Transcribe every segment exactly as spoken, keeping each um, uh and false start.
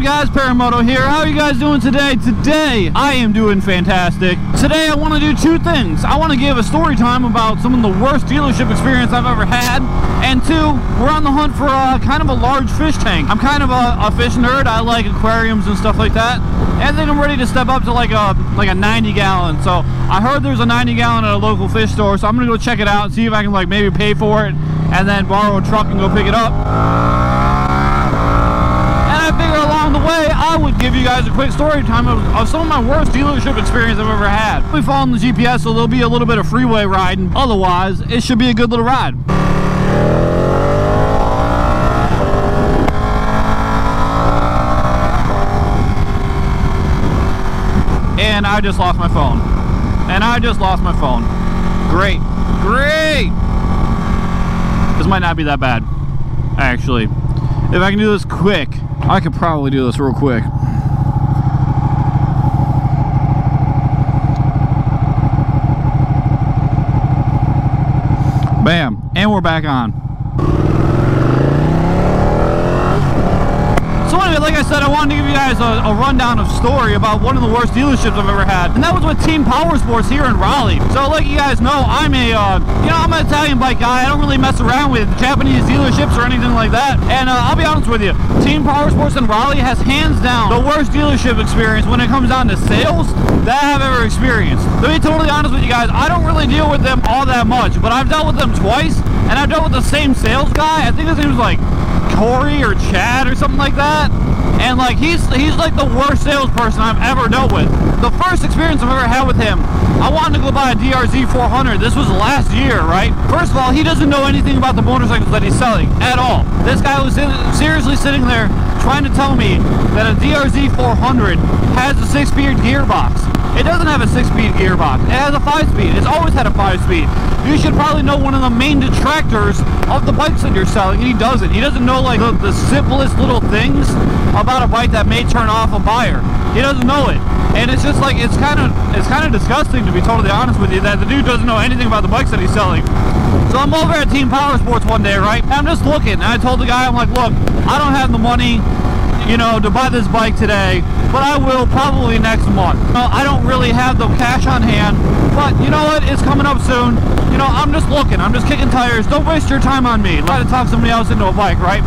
up, guys? Paramoto here. How are you guys doing today? Today, I am doing fantastic. Today, I want to do two things. I want to give a story time about some of the worst dealership experience I've ever had, and two, we're on the hunt for a, kind of a large fish tank. I'm kind of a, a fish nerd. I like aquariums and stuff like that, and then I'm ready to step up to like a like a ninety gallon. So I heard there's a ninety gallon at a local fish store, so I'm gonna go check it out and see if I can like maybe pay for it and then borrow a truck and go pick it up. I would give you guys a quick story time of, of some of my worst dealership experience I've ever had. We follow the G P S, so there'll be a little bit of freeway riding. Otherwise, it should be a good little ride. And I just lost my phone. And I just lost my phone. Great. Great! This might not be that bad, actually. If I can do this quick, I could probably do this real quick. Bam, and we're back on. So anyway, like I said, I wanted to give you guys a, a rundown of story about one of the worst dealerships I've ever had, and that was with Team Powersports here in Raleigh. So like you guys know, I'm a, uh, you know, I'm an Italian bike guy. I don't really mess around with Japanese dealerships or anything like that, and uh, I'll be honest with you. Team Powersports in Raleigh has hands down the worst dealership experience when it comes down to sales that I've ever experienced. To be totally honest with you guys, I don't really deal with them all that much, but I've dealt with them twice, and I've dealt with the same sales guy. I think his name was like Corey or Chad or something like that. And like he's he's like the worst salesperson I've ever dealt with. The first experience I've ever had with him, I wanted to go buy a D R Z four hundred. This was last year, right? First of all, he doesn't know anything about the motorcycles that he's selling at all. This guy was seriously sitting there trying to tell me that a D R Z four hundred has a six-speed gearbox. It doesn't have a six-speed gearbox. It has a five-speed. It's always had a five-speed. You should probably know one of the main detractors of the bikes that you're selling, and he doesn't. He doesn't know like the, the simplest little things about a bike that may turn off a buyer. He doesn't know it, and it's just like it's kind of it's kind of disgusting, to be totally honest with you, that the dude doesn't know anything about the bikes that he's selling. So I'm over at Team Powersports one day, right? And I'm just looking, and I told the guy, I'm like, look, I don't have the money, you know, to buy this bike today, but I will probably next month. Uh, I don't really have the cash on hand, but you know what? It's coming up soon. You know, I'm just looking. I'm just kicking tires. Don't waste your time on me. Try to talk somebody else into a bike, right?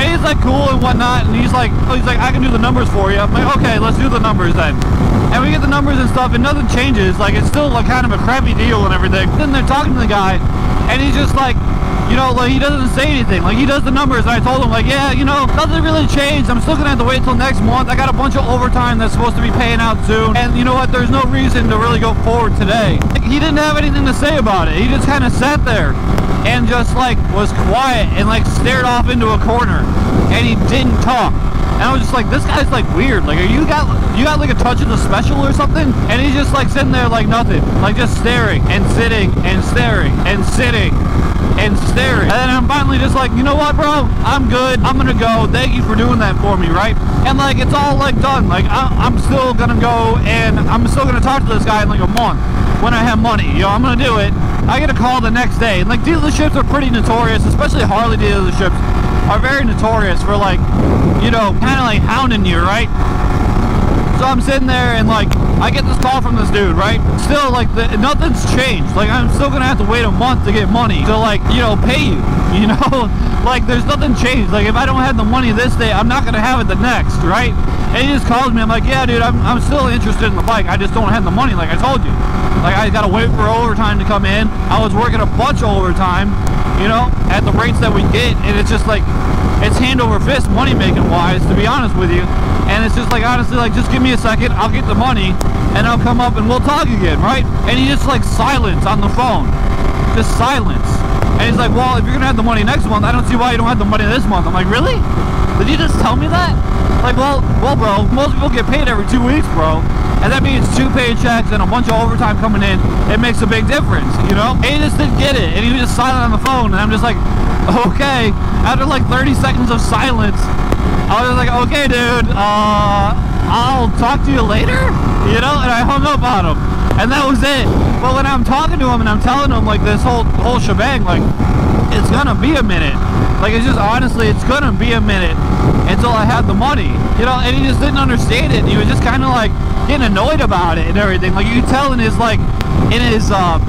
And he's like cool and whatnot, and he's like, he's like, I can do the numbers for you. I'm like, okay, let's do the numbers then. And we get the numbers and stuff, and nothing changes. Like, it's still like kind of a crappy deal and everything. Then they're talking to the guy, and he's just like, you know, like he doesn't say anything. Like, he does the numbers, and I told him, like, yeah, you know, nothing really changed. I'm still gonna have to wait till next month. I got a bunch of overtime that's supposed to be paying out soon, and you know what? There's no reason to really go forward today. Like, he didn't have anything to say about it. He just kind of sat there and just like was quiet and like stared off into a corner, and he didn't talk. And I was just like, this guy's like weird. Like, are you got you got like a touch of the special or something? And he's just like sitting there like nothing, like just staring and sitting and staring and sitting and staring. And then I'm finally just like, you know what, bro? I'm good. I'm gonna go. Thank you for doing that for me, right? And like, it's all like done. Like, I, I'm still gonna go, and I'm still gonna talk to this guy in like a month when I have money. You know, I'm gonna do it. I get a call the next day, and like, dealerships are pretty notorious, especially Harley dealerships are very notorious for like, you know, kind of like hounding you, right? So I'm sitting there, and like, I get this call from this dude, right? Still like, the, nothing's changed. Like, I'm still gonna have to wait a month to get money to like, you know, pay you, you know? Like, there's nothing changed. Like, if I don't have the money this day, I'm not gonna have it the next, right? And he just calls me. I'm like, yeah, dude, I'm, I'm still interested in the bike. I just don't have the money, like I told you. Like, I gotta wait for overtime to come in. I was working a bunch of overtime, you know, at the rates that we get, and it's just like, it's hand over fist money making wise, to be honest with you. And it's just like, honestly, like, just give me a second, I'll get the money, and I'll come up and we'll talk again, right? And he just like silence on the phone, just silence. And he's like, well, if you're gonna have the money next month, I don't see why you don't have the money this month. I'm like, really? Did you just tell me that? Like, well, well, bro, most people get paid every two weeks, bro. And that means two paychecks and a bunch of overtime coming in. It makes a big difference, you know? And he just didn't get it, and he was just silent on the phone, and I'm just like, okay. After like thirty seconds of silence, I was like, okay, dude, uh, I'll talk to you later, you know? And I hung up on him, and that was it. Well, and I'm talking to him and I'm telling him like this whole whole shebang, like it's gonna be a minute. Like it's just honestly, it's gonna be a minute until I have the money, you know. And he just didn't understand it. He was just kind of like getting annoyed about it and everything. Like you could tell in his like in his uh,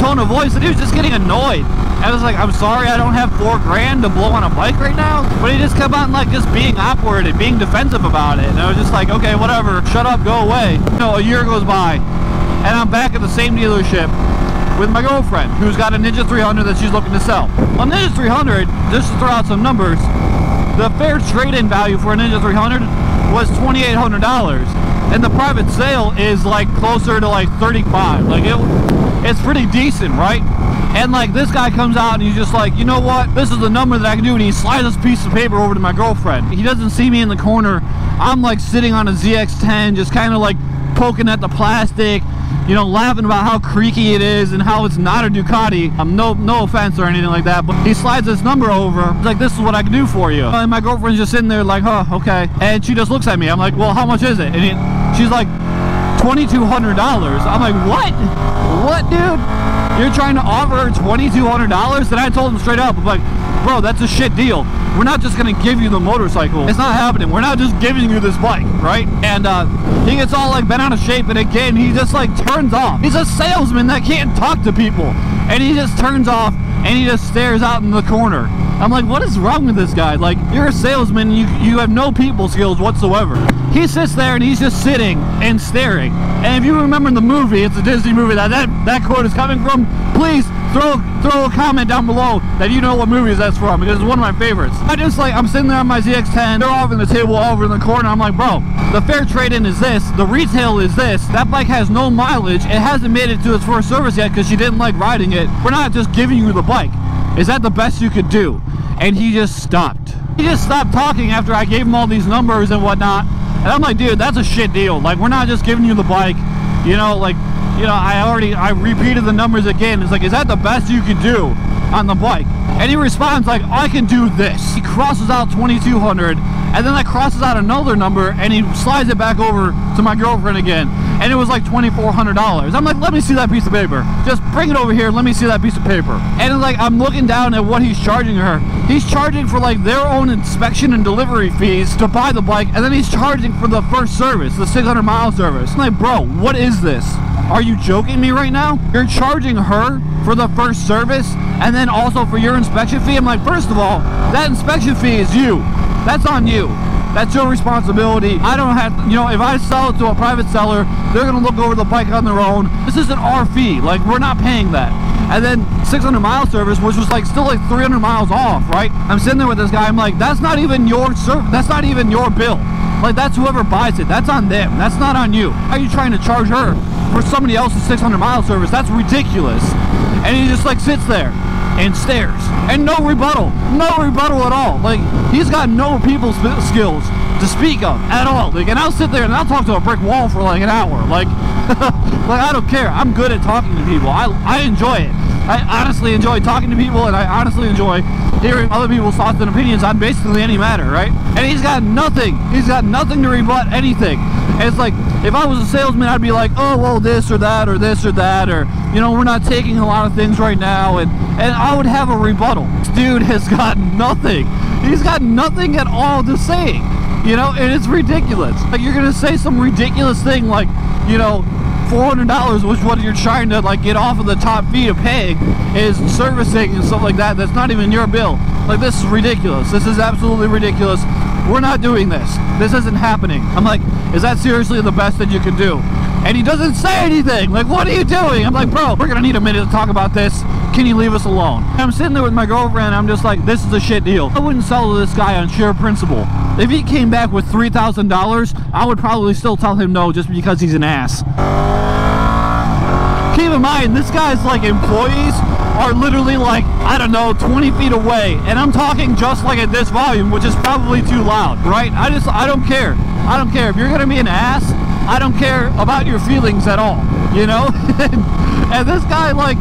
tone of voice that he was just getting annoyed. I was like, I'm sorry, I don't have four grand to blow on a bike right now. But he just kept on like just being awkward and being defensive about it. And I was just like, okay, whatever, shut up, go away. You know, a year goes by, and I'm back at the same dealership with my girlfriend, who's got a Ninja three hundred that she's looking to sell. On Ninja three hundred, just to throw out some numbers, the fair trade-in value for a Ninja three hundred was twenty-eight hundred dollars, and the private sale is like closer to like thirty-five. Like it, it's pretty decent, right? And like this guy comes out and he's just like, you know what, this is the number that I can do, and he slides this piece of paper over to my girlfriend. He doesn't see me in the corner. I'm like sitting on a Z X ten, just kind of like poking at the plastic, you know, laughing about how creaky it is and how it's not a Ducati. Um, no no offense or anything like that, but he slides this number over, like, this is what I can do for you. And my girlfriend's just sitting there like, huh, okay. And she just looks at me. I'm like, well, how much is it? And it, she's like, twenty-two hundred dollars. I'm like, what? What, dude? You're trying to offer her twenty-two hundred dollars? Then I told him straight up, I'm like, bro, that's a shit deal. We're not just gonna give you the motorcycle. It's not happening. We're not just giving you this bike, right? And uh, he gets all like bent out of shape, and again, he just like turns off. He's a salesman that can't talk to people. And he just turns off, and he just stares out in the corner. I'm like, what is wrong with this guy? Like, you're a salesman, you, you have no people skills whatsoever. He sits there and he's just sitting and staring. And if you remember in the movie, it's a Disney movie that that, that quote is coming from, please throw, throw a comment down below that you know what movie that's from, because it's one of my favorites. I just like, I'm sitting there on my Z X ten, they're off in the table over in the corner. I'm like, bro, the fair trade-in is this, the retail is this, that bike has no mileage, it hasn't made it to its first service yet because she didn't like riding it. We're not just giving you the bike. Is that the best you could do? And he just stopped. He just stopped talking after I gave him all these numbers and whatnot. And I'm like, dude, that's a shit deal. Like, we're not just giving you the bike. You know, like, you know, I already, I repeated the numbers again. It's like, is that the best you could do on the bike? And he responds like, I can do this. He crosses out twenty-two hundred, and then that crosses out another number, and he slides it back over to my girlfriend again. And it was like twenty-four hundred dollars. I'm like, let me see that piece of paper. Just bring it over here, let me see that piece of paper. And like, I'm looking down at what he's charging her. He's charging for like their own inspection and delivery fees to buy the bike, and then he's charging for the first service, the six hundred mile service. I'm like, bro, what is this? Are you joking me right now? You're charging her for the first service and then also for your inspection fee? I'm like, first of all, that inspection fee is you. That's on you. That's your responsibility. I don't have, you know, if I sell it to a private seller, they're gonna look over the bike on their own. This isn't our fee, like, we're not paying that. And then six hundred mile service, which was like still like three hundred miles off, right? I'm sitting there with this guy, I'm like, that's not even your service, that's not even your bill. Like, that's whoever buys it, that's on them, that's not on you. How are you trying to charge her for somebody else's six hundred mile service? That's ridiculous. And he just like sits there and stares, and no rebuttal, no rebuttal at all. Like, he's got no people skills to speak of at all. Like, and I'll sit there and I'll talk to a brick wall for like an hour. Like, like, I don't care. I'm good at talking to people. I, I enjoy it. I honestly enjoy talking to people, and I honestly enjoy hearing other people's thoughts and opinions on basically any matter, right? And he's got nothing. He's got nothing to rebut anything. And it's like, if I was a salesman, I'd be like, oh, well, this or that or this or that, or, you know, we're not taking a lot of things right now, and, and I would have a rebuttal. This dude has got nothing. He's got nothing at all to say, you know, and it's ridiculous. Like, you're gonna say some ridiculous thing like, you know, four hundred dollars, which what you're trying to like get off of the top fee of paying is servicing and stuff like that. That's not even your bill. Like, this is ridiculous. This is absolutely ridiculous. We're not doing this. This isn't happening. I'm like, is that seriously the best that you can do? And he doesn't say anything. Like, what are you doing? I'm like, bro, we're gonna need a minute to talk about this. Can you leave us alone? And I'm sitting there with my girlfriend. I'm just like, this is a shit deal. I wouldn't sell to this guy on sheer principle. If he came back with three thousand dollars, I would probably still tell him no just because he's an ass. Keep in mind, this guy's like employees are literally like, I don't know, twenty feet away, and I'm talking just like at this volume, which is probably too loud, right? I just, I don't care. I don't care. If you're gonna be an ass, I don't care about your feelings at all, you know? And this guy, like,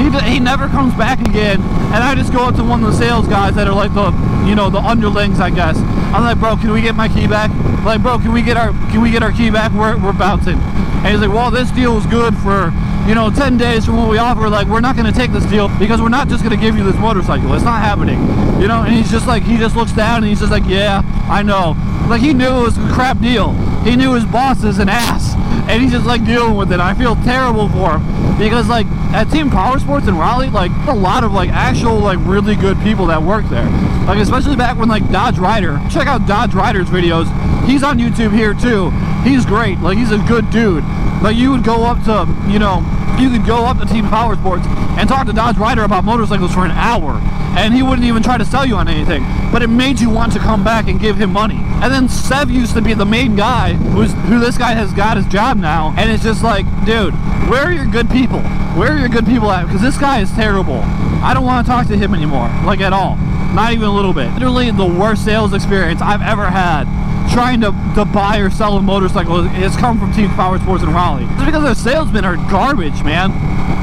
he, he never comes back again, and I just go up to one of the sales guys that are like the, you know, the underlings, I guess. I'm like, bro, can we get my key back? I'm like, bro, can we get our, can we get our key back? We're, we're bouncing. And he's like, well, this deal is good for you know, ten days from what we offer, like, we're not going to take this deal because we're not just going to give you this motorcycle. It's not happening, you know? And he's just like, he just looks down and he's just like, yeah, I know. Like, he knew it was a crap deal. He knew his boss is an ass. And he's just like dealing with it. I feel terrible for him because, like, at Team Powersports in Raleigh, like, a lot of, like, actual, like, really good people that work there. Like, especially back when, like, Dodge Rider. Check out Dodge Rider's videos. He's on YouTube here too. He's great. Like, he's a good dude. Like, you would go up to, you know, you could go up to Team Powersports and talk to Dodge Rider about motorcycles for an hour, and he wouldn't even try to sell you on anything. But it made you want to come back and give him money. And then Sev used to be the main guy who's, who this guy has got his job now. And it's just like, dude, where are your good people? Where are your good people at? Because this guy is terrible. I don't want to talk to him anymore, like, at all. Not even a little bit. Literally the worst sales experience I've ever had trying to, to buy or sell a motorcycle has come from Team Powersports in Raleigh. It's because their salesmen are garbage, man.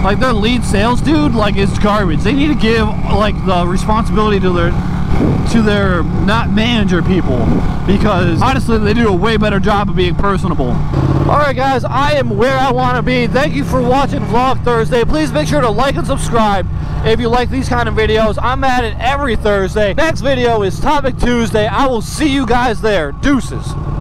Like, their lead sales dude, like, is garbage. They need to give, like, the responsibility to their to their not manager people, because honestly they do a way better job of being personable. Alright guys, I am where I want to be. Thank you for watching Vlog Thursday. Please make sure to like and subscribe if you like these kind of videos. I'm at it every Thursday. Next video is Topic Tuesday. I will see you guys there. Deuces.